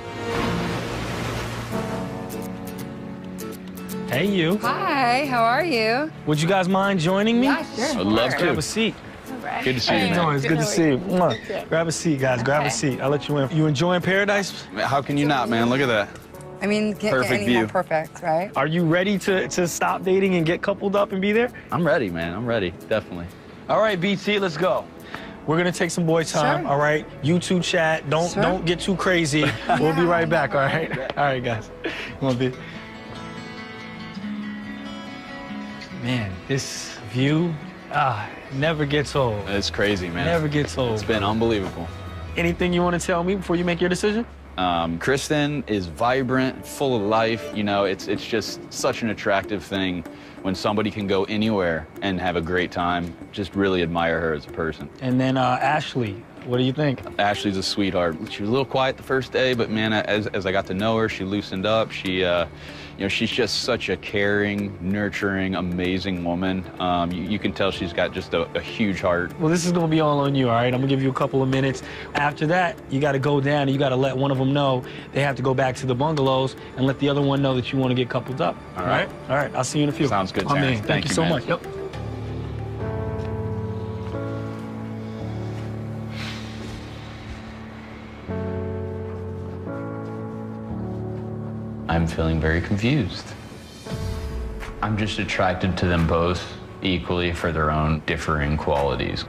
Hey, you. Hi, how are you? Would you guys mind joining me? Yeah, sure. I'd love to. Grab a seat. Right. Good to see you, man. No, it's good, good to see you. you. Grab a seat, guys. Okay. Grab a seat. I'll let you in. You enjoying paradise? How can you not, man? Look at that. I mean, get, perfect get any view. More perfect, right? Are you ready to, to stop dating and get coupled up and be there? I'm ready, man. I'm ready, definitely. All right, B T, let's go. We're gonna take some boy time, sure. All right? You two chat. Don't sure. don't get too crazy. Yeah. We'll be right back, all right? All right, guys. Come on, B. Man, this view, ah, never gets old. It's crazy, man. Never gets old. It's been unbelievable. Anything you want to tell me before you make your decision? Um, Kristin is vibrant, full of life. You know, it's, it's just such an attractive thing when somebody can go anywhere and have a great time. Just really admire her as a person. And then uh, Ashley, what do you think? Ashley's a sweetheart. She was a little quiet the first day, but man, as, as I got to know her, she loosened up. She, uh, you know, she's just such a caring, nurturing, amazing woman. Um, you, you can tell she's got just a, a huge heart. Well, this is gonna be all on you, all right? I'm gonna give you a couple of minutes. After that, you gotta go down and you gotta let one of them know they have to go back to the bungalows and let the other one know that you wanna get coupled up. All right? All right, I'll see you in a few. Sounds good, Terrence. I mean, thank, thank you, you so man. much. Yep. I'm feeling very confused. I'm just attracted to them both equally for their own differing qualities.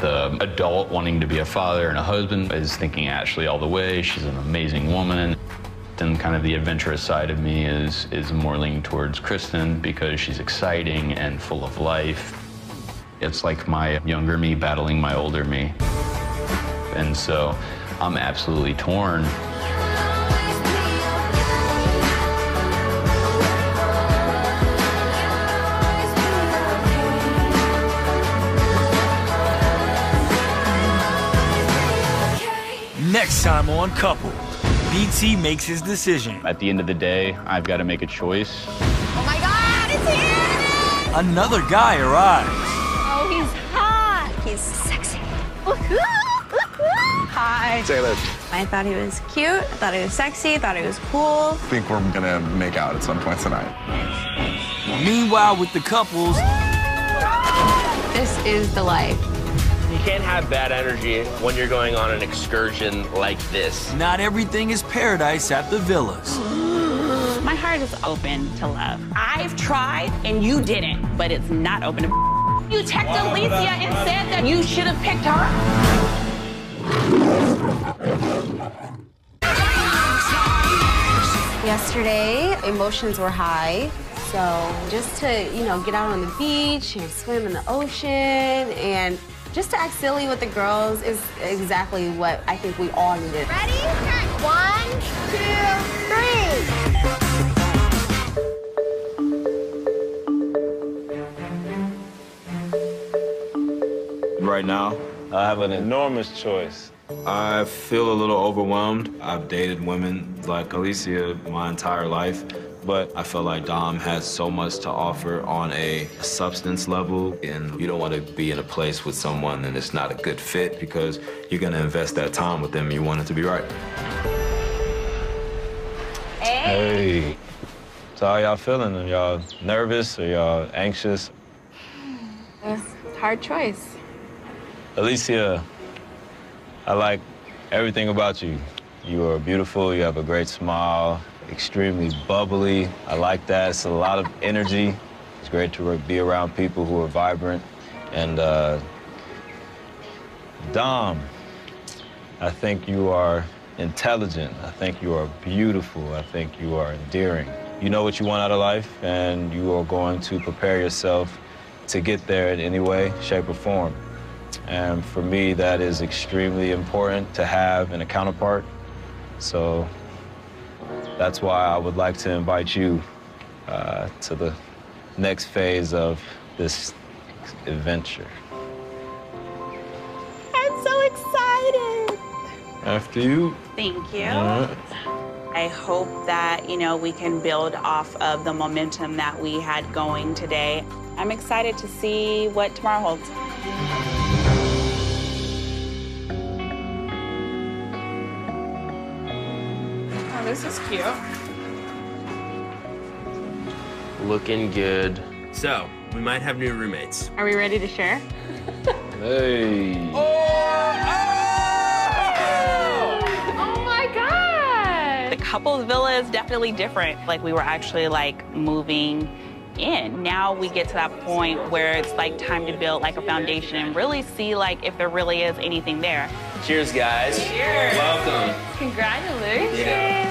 The adult wanting to be a father and a husband is thinking Ashley all the way. She's an amazing woman. Then kind of the adventurous side of me is, is more leaning towards Kristin because she's exciting and full of life. It's like my younger me battling my older me. And so I'm absolutely torn. Next time on Coupled, B T makes his decision. At the end of the day, I've got to make a choice. Oh my God, it's here! Another guy arrives. Oh, he's hot. He's sexy. Hi. Taylor. I thought he was cute. I thought he was sexy. I thought he was cool. I think we're going to make out at some point tonight. Meanwhile, with the couples. This is the life. You can't have bad energy when you're going on an excursion like this. Not everything is paradise at the villas. My heart is open to love. I've tried and you didn't, but it's not open to You texted wow, Alicia wow, and wow. said that you should have picked her. Yesterday, emotions were high. So just to, you know, get out on the beach and swim in the ocean and just to act silly with the girls is exactly what I think we all needed. Ready? One, two, three. Right now, I have an enormous choice. I feel a little overwhelmed. I've dated women like Alicia my entire life, but I feel like Dom has so much to offer on a substance level, and you don't want to be in a place with someone and it's not a good fit because you're going to invest that time with them. You want it to be right. Hey. Hey. So how y'all feeling? Are y'all nervous? Are y'all anxious? It's a hard choice. Alicia, I like everything about you. You are beautiful. You have a great smile. Extremely bubbly. I like that. It's a lot of energy. It's great to be around people who are vibrant. And uh, Dom, I think you are intelligent. I think you are beautiful. I think you are endearing. You know what you want out of life, and you are going to prepare yourself to get there in any way, shape, or form. And for me, that is extremely important to have in a counterpart. So that's why I would like to invite you uh, to the next phase of this adventure. After you. Thank you. Uh, I hope that, you know, we can build off of the momentum that we had going today. I'm excited to see what tomorrow holds. Oh, this is cute. Looking good. So, we might have new roommates. Are we ready to share? Hey. Oh, oh! Oh my God. The couple's villa is definitely different. Like, we were actually like moving in. Now we get to that point where it's like time to build like a foundation and really see like if there really is anything there. Cheers, guys. Cheers. Welcome. Congratulations. Yeah.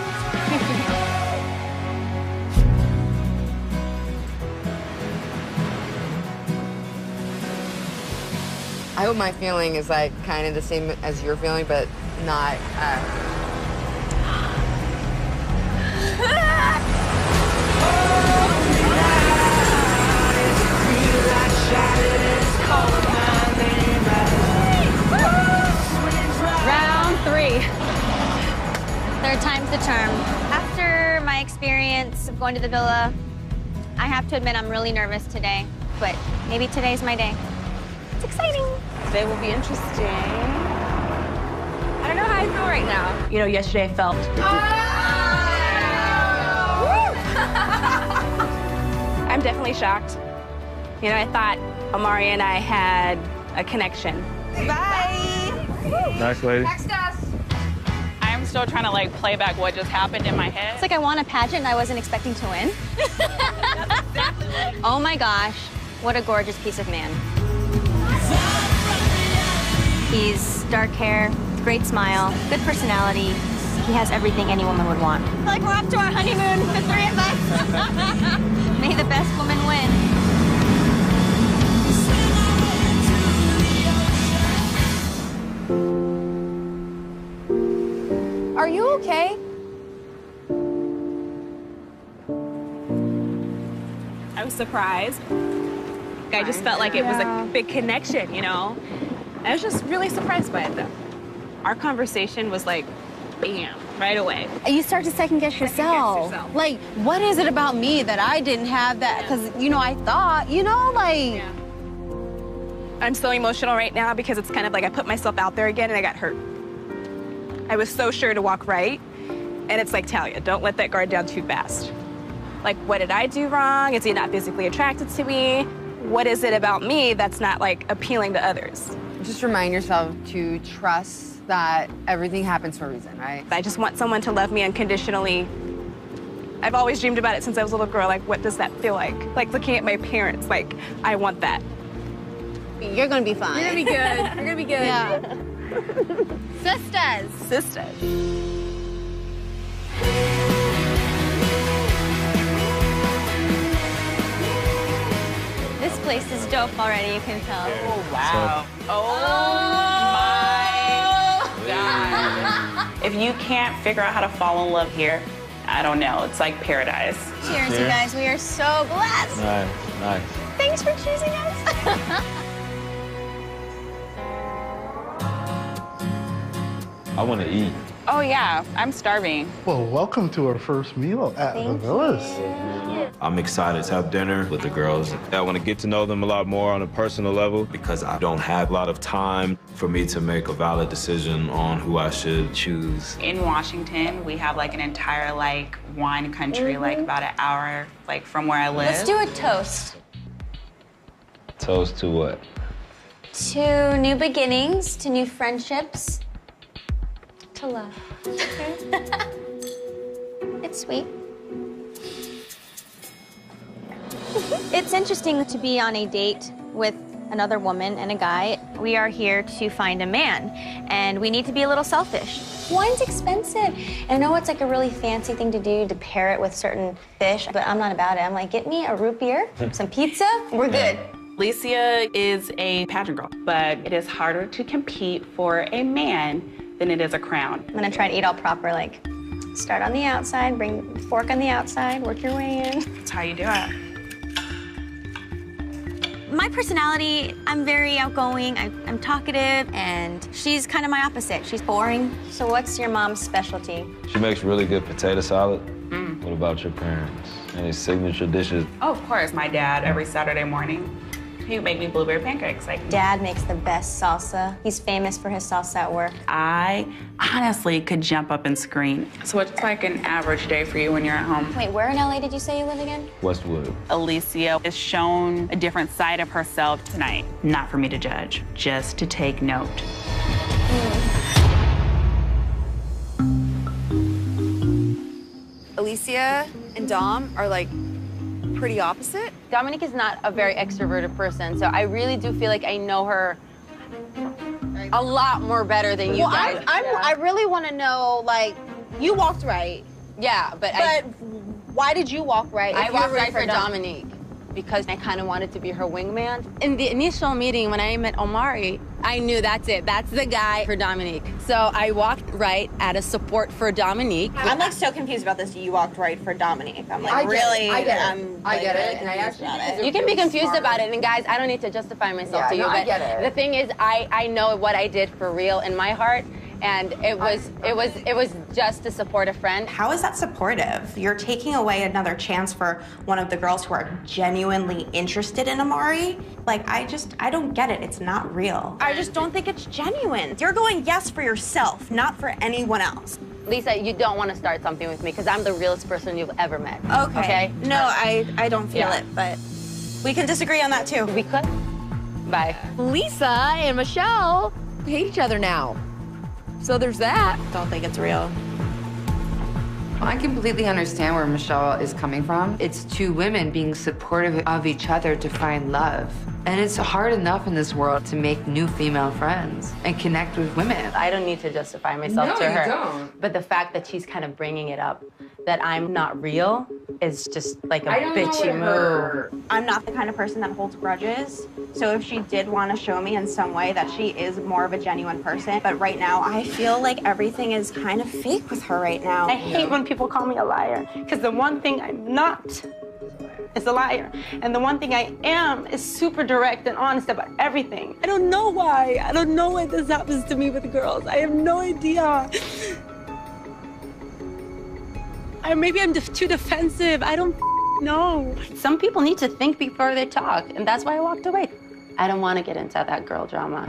I hope my feeling is like kind of the same as your feeling, but not. Uh... Round three. Third time's the charm. After my experience of going to the villa, I have to admit I'm really nervous today, but maybe today's my day. It's exciting. Today will be interesting. I don't know how I feel right now. You know, yesterday I felt. Oh! I'm definitely shocked. You know, I thought Omari and I had a connection. Bye. Nice lady. Next us. I'm still trying to like play back what just happened in my head. It's like I won a pageant and I wasn't expecting to win. That's exactly what I mean. Oh my gosh, what a gorgeous piece of man. He's dark hair, great smile, good personality. He has everything any woman would want. Like we're off to our honeymoon, the three of us. May the best woman win. Are you okay? I was surprised. I just felt like it was a big connection, you know? I was just really surprised by it, though. Our conversation was like, bam, right away. You start to second guess yourself. Second guess yourself. Like, what is it about me that I didn't have that? Because, yeah. you know, I thought, you know, like. Yeah. I'm so emotional right now because it's kind of like I put myself out there again and I got hurt. I was so sure to walk right. And it's like, Talia, don't let that guard down too fast. Like, what did I do wrong? Is he not physically attracted to me? What is it about me that's not like appealing to others? Just remind yourself to trust that everything happens for a reason, right? I just want someone to love me unconditionally. I've always dreamed about it since I was a little girl. Like, what does that feel like? Like looking at my parents, like, I want that. You're gonna be fine. You're gonna be good. You're gonna be good. Yeah. Sisters. Sisters. This place is dope already, you can tell. Oh, wow. So. Oh, my God. If you can't figure out how to fall in love here, I don't know. It's like paradise. Cheers, Cheers. You guys. We are so blessed. Nice, nice. Thanks for choosing us. I want to eat. Oh, yeah. I'm starving. Well, welcome to our first meal at Thank the Villas. You. I'm excited to have dinner with the girls. I want to get to know them a lot more on a personal level because I don't have a lot of time for me to make a valid decision on who I should choose. In Washington, we have like an entire like wine country, mm-hmm. like about an hour like from where I live. Let's do a toast. Toast to what? To new beginnings, to new friendships, to love. It's sweet. It's interesting to be on a date with another woman and a guy. We are here to find a man, and we need to be a little selfish. Wine's expensive. And I know it's like a really fancy thing to do to pair it with certain fish, but I'm not about it. I'm like, get me a root beer, some pizza, we're good. Alicia is a pageant girl, but it is harder to compete for a man than it is a crown. I'm gonna try to eat all proper, like start on the outside, bring the fork on the outside, work your way in. That's how you do it. My personality, I'm very outgoing, I, I'm talkative, and she's kind of my opposite. She's boring. So what's your mom's specialty? She makes really good potato salad. Mm. What about your parents? Any signature dishes? Oh, of course. My dad, every Saturday morning, he would make me blueberry pancakes. Like, Dad makes the best salsa. He's famous for his salsa at work. I honestly could jump up and scream. So it's like an average day for you when you're at home. Wait, where in L A did you say you live again? Westwood. Alicia is shown a different side of herself tonight. Not for me to judge, just to take note. Mm. Alicia and Dom are like pretty opposite. Dominique is not a very extroverted person, so I really do feel like I know her a lot more better than you well, guys. I, I'm, yeah. I really want to know, like, you walked right. Yeah, but, but I... But why did you walk right? I walked right for Dom. Dominique because I kind of wanted to be her wingman. In the initial meeting when I met Omari, I knew that's it. That's the guy for Dominique. So I walked right at a support for Dominique. I'm like so confused about this. You walked right for Dominique. I'm like, I really? Get I get it. I'm, I like, get really it. And I actually, it. You can be confused smart. about it. And guys, I don't need to justify myself yeah, to you. No, but I get it. The thing is, I, I know what I did for real in my heart. And it was, it was, it was just to support a friend. How is that supportive? You're taking away another chance for one of the girls who are genuinely interested in Omari. Like, I just, I don't get it. It's not real. I just don't think it's genuine. You're going yes for yourself, not for anyone else. Lisa, you don't want to start something with me because I'm the realest person you've ever met. Okay. okay? No, I, I don't feel yeah. it, but we can disagree on that too. We could. Bye. Lisa and Michelle hate each other now. So there's that. Don't think it's real. I completely understand where Michelle is coming from. It's two women being supportive of each other to find love. And it's hard enough in this world to make new female friends and connect with women. I don't need to justify myself no, to her. You don't. But the fact that she's kind of bringing it up, that I'm not real, is just like a bitchy move. I'm not the kind of person that holds grudges. So if she did want to show me in some way that she is more of a genuine person, but right now I feel like everything is kind of fake with her right now. I hate when people call me a liar, because the one thing I'm not is a liar. And the one thing I am is super direct and honest about everything. I don't know why. I don't know why this happens to me with girls. I have no idea. Or maybe I'm def too defensive. I don't know. Some people need to think before they talk, and that's why I walked away. I don't want to get into that girl drama.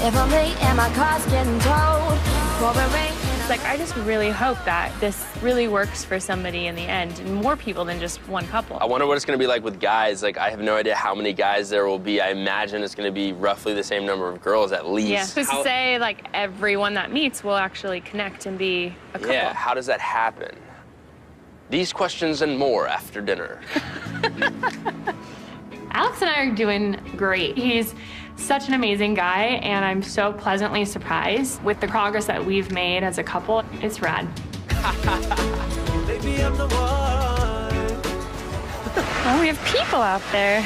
If only am I cars getting towed? Like, I just really hope that this really works for somebody in the end, and more people than just one couple. I wonder what it's going to be like with guys. Like, I have no idea how many guys there will be. I imagine it's going to be roughly the same number of girls, at least. Yeah, so how... to say, like, everyone that meets will actually connect and be a couple. Yeah, how does that happen? These questions and more after dinner. Alex and I are doing great. He's such an amazing guy, and I'm so pleasantly surprised with the progress that we've made as a couple. It's rad. Baby, I'm the one. Oh, we have people out there.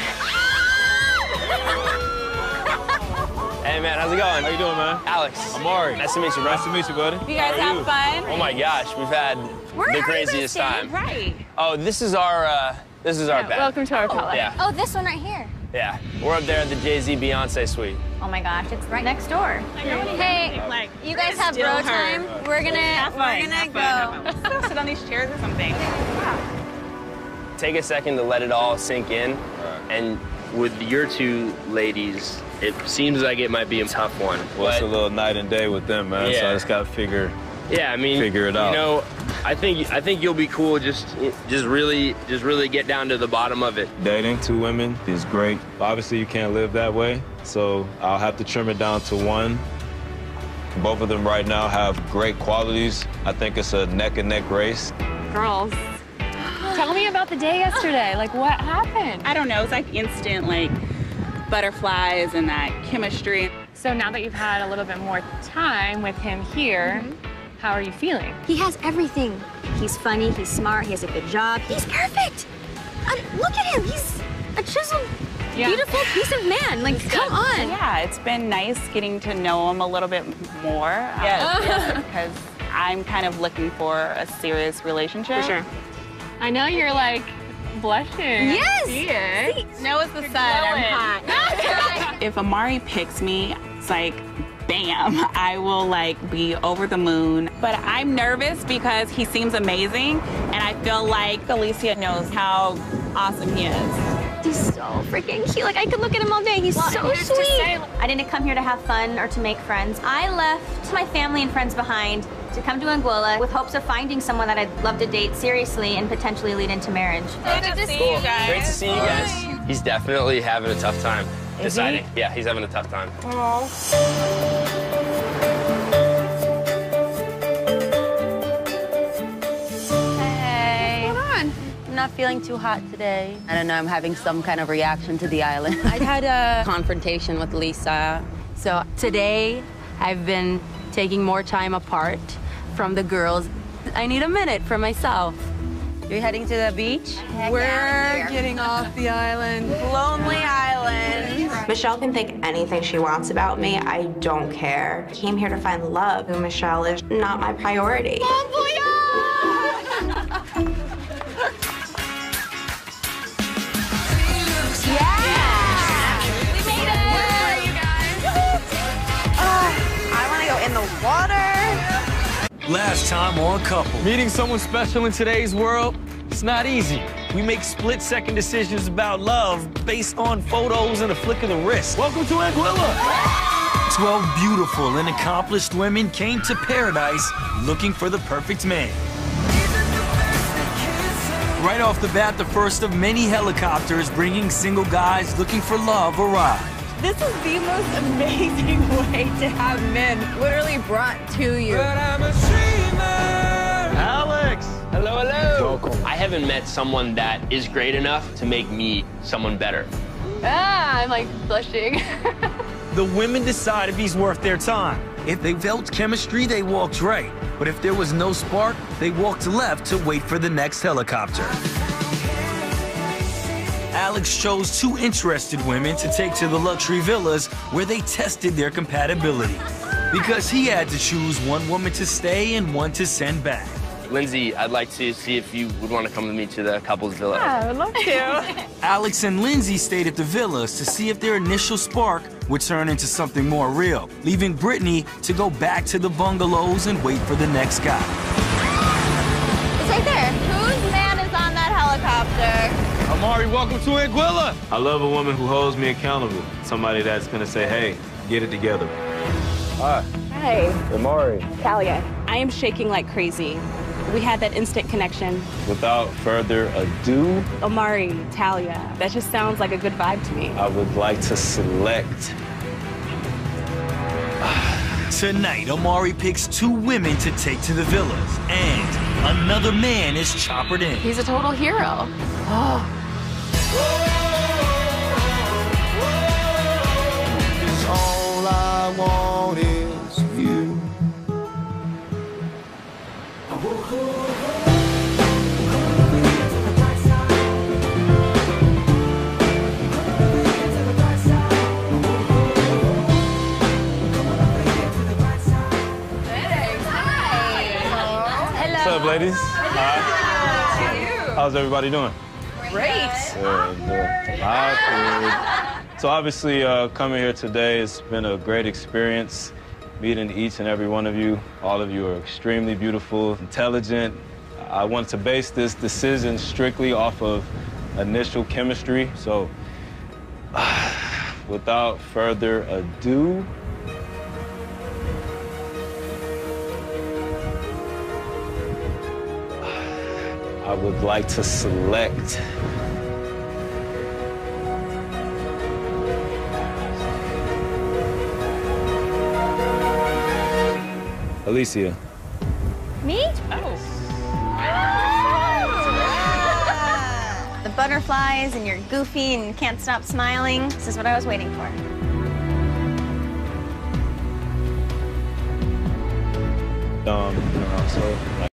Hey, man, how's it going? How you doing, man? Alex. Omari. Nice to meet you, bro. Nice to meet you, buddy. You guys have you? fun? Oh, my gosh. We've had Where the craziest time. Right. Oh, this is our, uh, this is our no, bed. Welcome to our oh. palette. Yeah. Oh, this one right here. Yeah, we're up there at the Jay-Z Beyonce suite. Oh my gosh, it's right next door. Hey, like, you guys have bro time. Her. We're gonna, have we're fun, gonna have go. Let's sit on these chairs or something. Wow. Take a second to let it all sink in. And with your two ladies, it seems like it might be a tough one. Well, but it's a little night and day with them, man. Yeah. So I just gotta figure. Yeah, I mean, figure it out. You know, I think I think you'll be cool. Just, just really, just really get down to the bottom of it. Dating two women is great. Obviously, you can't live that way, so I'll have to trim it down to one. Both of them right now have great qualities. I think it's a neck and neck race. Girls, tell me about the day yesterday. Like, what happened? I don't know. It was like instant, like butterflies and that chemistry. So now that you've had a little bit more time with him here. Mm-hmm. How are you feeling? He has everything. He's funny, he's smart, he has a good job. He's perfect! I, look at him, he's a chiseled, yeah. beautiful piece of man. Like, he's come good. on! Yeah, it's been nice getting to know him a little bit more. Yes. Um, because I'm kind of looking for a serious relationship. For sure. I know you're like blushing. Yes. I see it. See, now it's the you're sun. Glowing. I'm hot. If Omari picks me, it's like, bam, I will like be over the moon. But I'm nervous because he seems amazing, and I feel like Alicia knows how awesome he is. He's so freaking cute. Like, I could look at him all day. He's well, so sweet. Say, I didn't come here to have fun or to make friends. I left my family and friends behind to come to Anguilla with hopes of finding someone that I'd love to date seriously and potentially lead into marriage. Good to see you guys. Great to see you guys. He's definitely having a tough time Is deciding. He? Yeah, he's having a tough time. Aww. Hey. What's going on? I'm not feeling too hot today. I don't know, I'm having some kind of reaction to the island. I had a confrontation with Lisa. So today, I've been taking more time apart from the girls. I need a minute for myself. You're heading to the beach? Heck We're getting off the island. Lonely island. Michelle can think anything she wants about me. I don't care. I came here to find love. Who Michelle is not my priority. Bon voyage! Last time on Coupled. Meeting someone special in today's world, it's not easy. We make split-second decisions about love based on photos and a flick of the wrist. Welcome to Anguilla. Twelve beautiful and accomplished women came to paradise looking for the perfect man. Right off the bat, the first of many helicopters bringing single guys looking for love arrived. This is the most amazing way to have men literally brought to you. But I'm a streamer. Alex. Hello, hello. Welcome. I haven't met someone that is great enough to make me someone better. Ah, I'm like blushing. The women decide if he's worth their time. If they felt chemistry, they walked right. But if there was no spark, they walked left to wait for the next helicopter. Alex chose two interested women to take to the luxury villas where they tested their compatibility because he had to choose one woman to stay and one to send back. Lindsay, I'd like to see if you would want to come with me to the couple's villa. Yeah, I would love to. Alex and Lindsay stayed at the villas to see if their initial spark would turn into something more real, leaving Brittany to go back to the bungalows and wait for the next guy. It's right there. Whose man is on that helicopter? Omari, welcome to Anguilla. I love a woman who holds me accountable. Somebody that's gonna say, hey, get it together. Hi. Hi. Omari. Talia. I am shaking like crazy. We had that instant connection. Without further ado. Omari, Talia. That just sounds like a good vibe to me. I would like to select. Tonight, Omari picks two women to take to the villas, and another man is choppered in. He's a total hero. Oh. All I want is you. Hey. What's up, ladies? Hi. How's everybody doing? Great. And, uh, so obviously uh, coming here today has been a great experience, meeting each and every one of you. All of you are extremely beautiful, intelligent. I want to base this decision strictly off of initial chemistry. So uh, without further ado, I would like to select. Alicia. Me? Oh. The butterflies and you're goofy and can't stop smiling. This is what I was waiting for. Um, so.